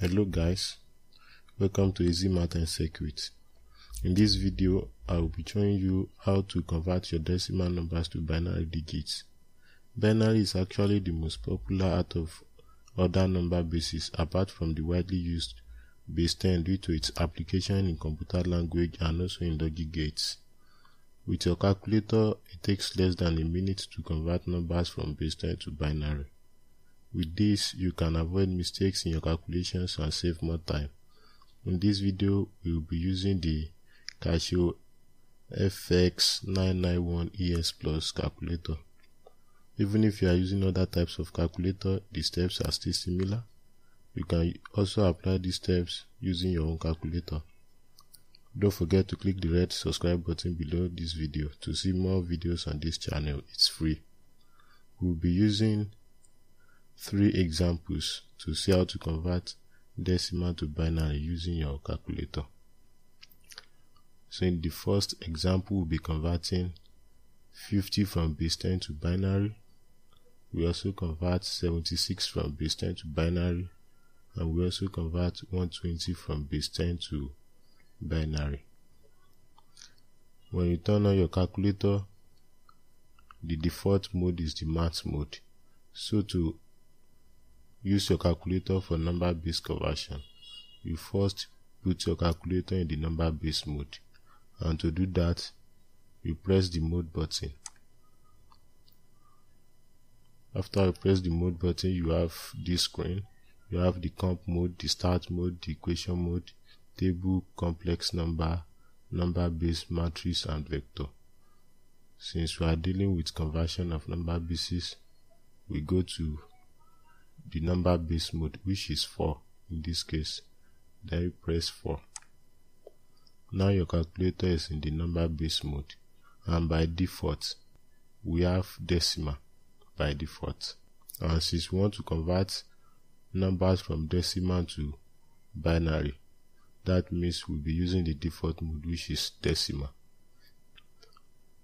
Hello guys, welcome to Easy Math and Circuit. In this video, I will be showing you how to convert your decimal numbers to binary digits. Binary is actually the most popular out of other number bases apart from the widely used base 10 due to its application in computer language and also in logic gates. With your calculator, it takes less than a minute to convert numbers from base 10 to binary. With this, you can avoid mistakes in your calculations and save more time. In this video, we will be using the Casio FX991ES Plus calculator. Even if you are using other types of calculator, the steps are still similar. You can also apply these steps using your own calculator. Don't forget to click the red subscribe button below this video to see more videos on this channel. It's free. We will be using 3 examples to see how to convert decimal to binary using your calculator. So in the first example, we'll be converting 50 from base 10 to binary. We also convert 76 from base 10 to binary, and we also convert 120 from base 10 to binary. When you turn on your calculator, the default mode is the math mode. So to use your calculator for number base conversion, you first put your calculator in the number base mode, and to do that, you press the mode button. After you press the mode button, you have this screen. You have the comp mode, the start mode, the equation mode, table, complex number, number base, matrix, and vector. Since we are dealing with conversion of number bases, we go to the number base mode, which is 4 in this case. Then you press 4. Now your calculator is in the number base mode, and by default we have decimal by default. And since we want to convert numbers from decimal to binary, that means we'll be using the default mode, which is decimal.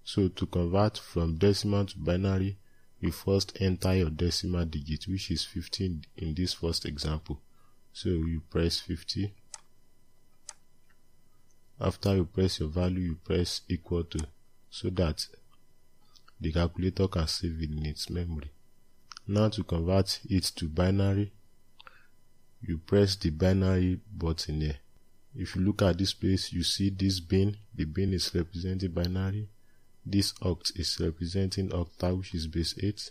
So to convert from decimal to binary, you first enter your decimal digit, which is 15 in this first example. So you press 50. After you press your value, you press equal to, so that the calculator can save it in its memory. Now to convert it to binary, you press the binary button here. If you look at this place, you see this bin. The bin is representing binary. This oct is representing octal, which is base 8.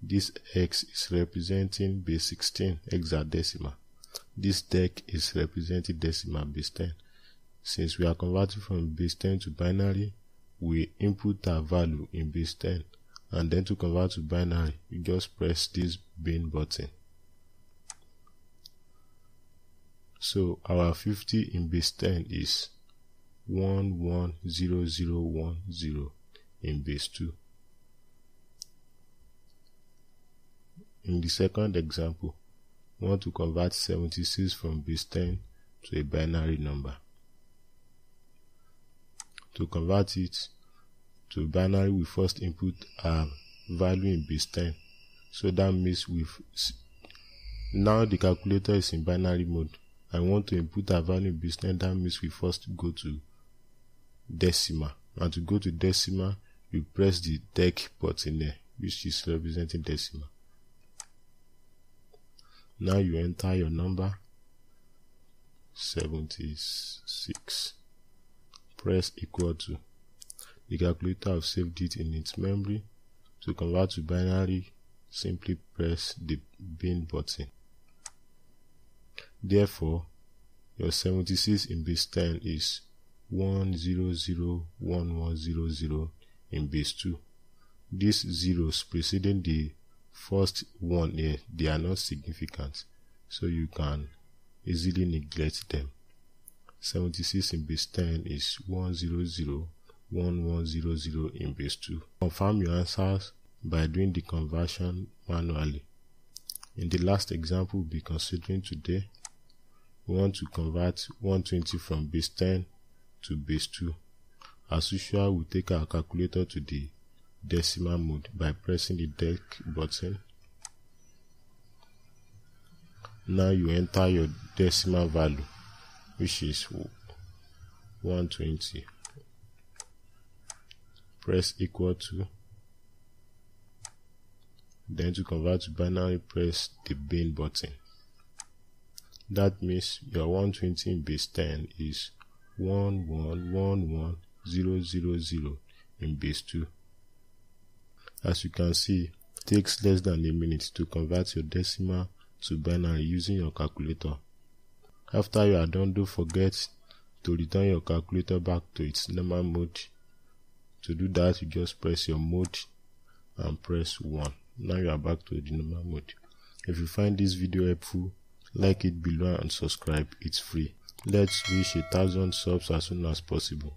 This x is representing base 16, hexadecimal. This dec is representing decimal, base 10. Since we are converting from base 10 to binary, we input our value in base 10. And then to convert to binary, you just press this bin button. So our 50 in base 10 is 110010. In base 2. In the second example, we want to convert 76 from base 10 to a binary number. To convert it to binary, we first input our value in base 10. So that means now the calculator is in binary mode. I want to input our value in base 10. That means we first go to decimal, and to go to decimal, you press the dec button there, which is representing decimal. Now you enter your number 76. Press equal to. The calculator have saved it in its memory. To convert to binary, simply press the bin button. Therefore, your 76 in base 10 is 1001100 in base 2. These zeros preceding the first one here, they are not significant, so you can easily neglect them. 76 in base 10 is 1001100 in base 2. Confirm your answers by doing the conversion manually. In the last example we'll be considering today, we want to convert 120 from base 10 to base 2. As usual, we take our calculator to the decimal mode by pressing the dec button. Now you enter your decimal value, which is 120. Press equal to. Then to convert to binary, press the bin button. That means your 120 in base 10 is 1111000 in base 2. As you can see, it takes less than a minute to convert your decimal to binary using your calculator. After you are done, don't forget to return your calculator back to its normal mode. To do that, you just press your mode and press 1. Now you are back to the normal mode. If you find this video helpful, like it below and subscribe. It's free. Let's reach 1,000 subs as soon as possible.